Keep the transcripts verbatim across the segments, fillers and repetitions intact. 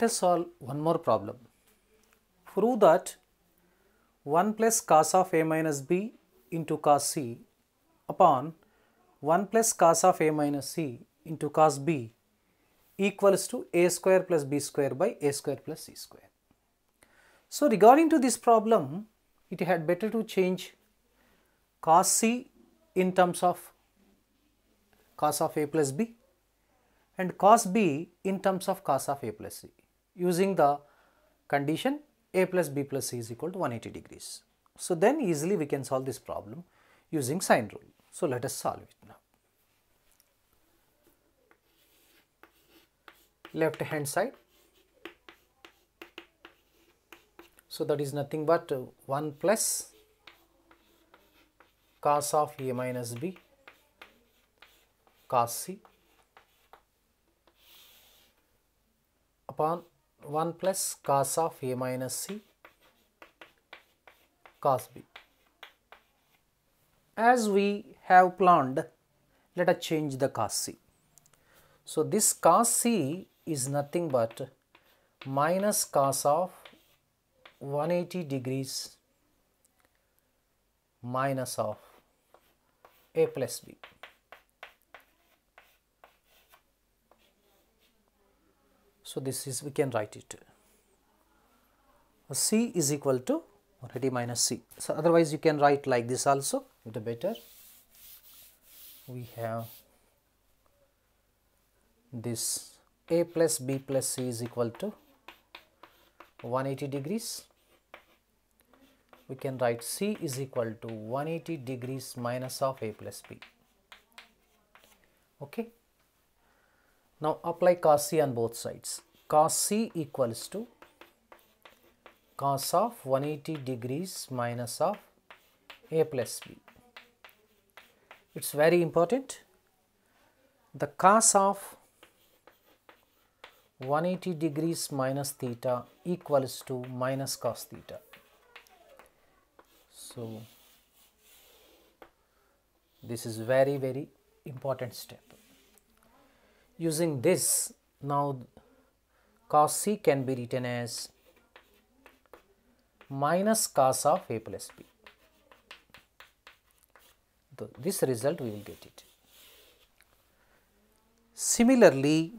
let us solve one more problem. Prove that one plus cos of a minus b into cos c upon one plus cos of a minus c into cos b equals to a square plus b square by a square plus c square. So regarding to this problem, it had better to change cos c in terms of cos of a plus b and cos b in terms of cos of a plus c using the condition a plus b plus c is equal to one hundred eighty degrees. So then easily we can solve this problem using sine rule. So let us solve it now. Left hand side. So that is nothing but one plus cos of a minus b cos c upon one plus cos of a minus c cos b. As we have planned, let us change the cos c. So this cos c is nothing but minus cos of one hundred eighty degrees minus of a plus b. So this is, we can write it, c is equal to one hundred eighty minus c. So otherwise you can write like this also, it better. We have this a plus b plus c is equal to one hundred eighty degrees. We can write c is equal to one hundred eighty degrees minus of a plus b. Okay. Now apply cos c on both sides. Cos c equals to cos of one hundred eighty degrees minus of a plus b. It's very important. The cos of one hundred eighty degrees minus theta equals to minus cos theta. So this is very very important step. Using this, now cos c can be written as minus cos of a plus b. So this result we will get it. Similarly,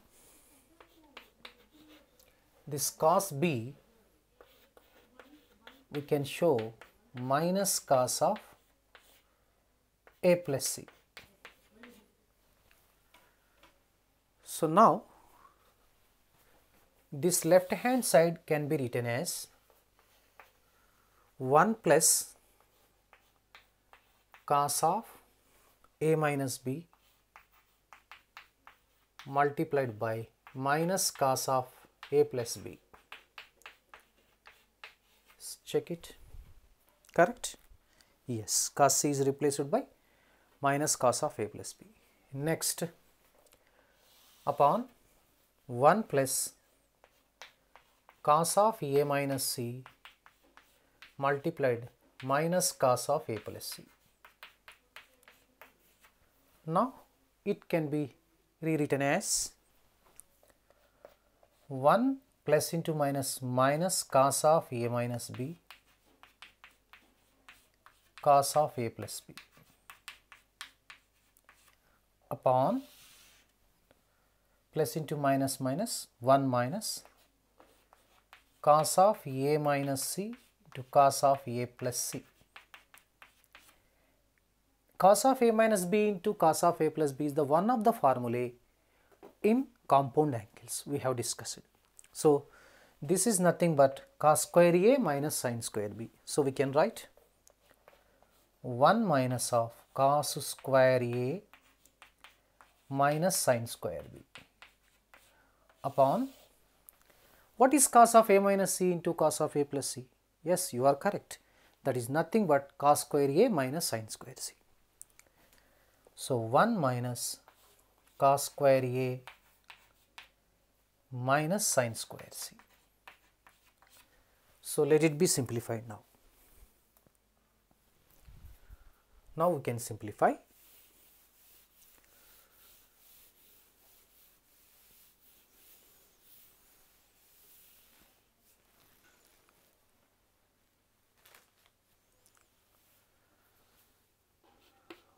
this cos b we can show minus cos of a plus c. So now this left hand side can be written as one plus cos of a minus b multiplied by minus cos of a plus b. Let's check it. Correct? Yes, cos c is replaced by minus cos of a plus b. Next, upon one plus cos of a minus c multiplied minus cos of a plus c. Now it can be rewritten as one plus into minus minus cos of a minus b cos of a plus b upon plus into minus minus one minus cos of a minus c to cos of a plus c. Cos of a minus b into cos of a plus b is the one of the formulae in compound angles we have discussed. So this is nothing but cos square a minus sin square b. So we can write one minus of cos square a minus sin square b. Upon what is cos of a minus c into cos of a plus c? Yes, you are correct. That is nothing but cos square a minus sin square c. So one minus cos square a minus sin square c. So let it be simplified now. Now we can simplify.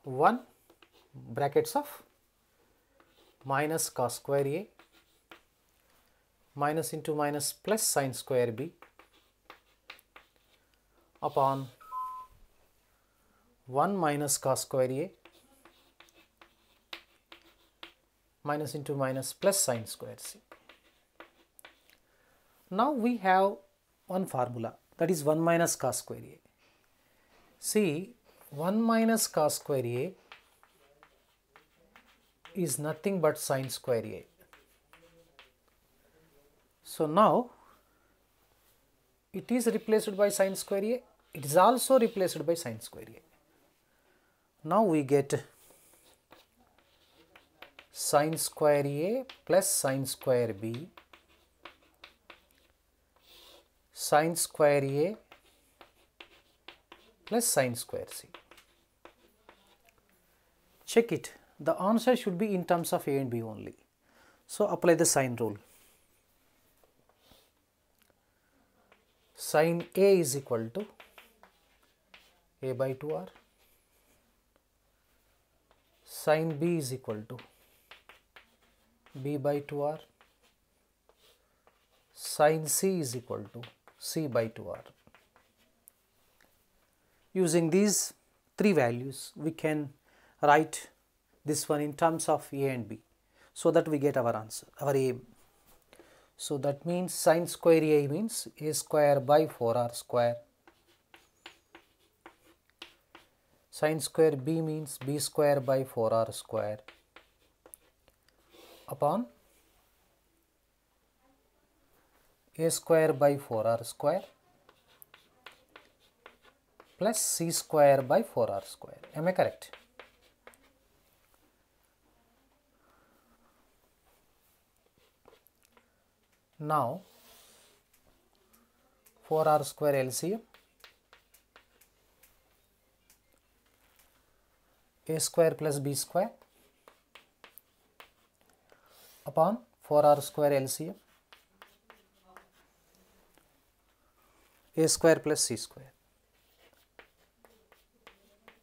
one brackets of minus cos square A minus into minus plus sin square B upon one minus cos square A minus into minus plus sin square C. Now we have one formula, that is one minus cos square A. See, one minus cos square A is nothing but sin square A. So now it is replaced by sin square A, it is also replaced by sin square A. Now we get sin square A plus sin square B, sin square A plus sin square C. Check it. The answer should be in terms of A and B only. So apply the sin rule. Sin A is equal to A by two R. Sin B is equal to B by two R. Sin C is equal to C by two R. Using these three values, we can write this one in terms of A and B, so that we get our answer, our A. So that means sin square A means A square by four R square. Sin square B means B square by four R square upon A square by four R square plus C square by four R square. Am I correct? Now, four R square L C M, A square plus B square upon four R square L C M, A square plus C square.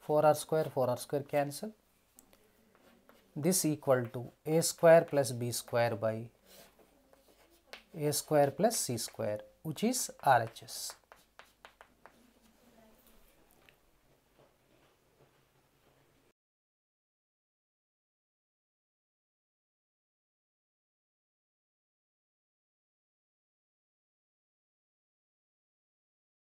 four R square, four R square cancel. This equal to A square plus B square by A square plus C square, which is R H S.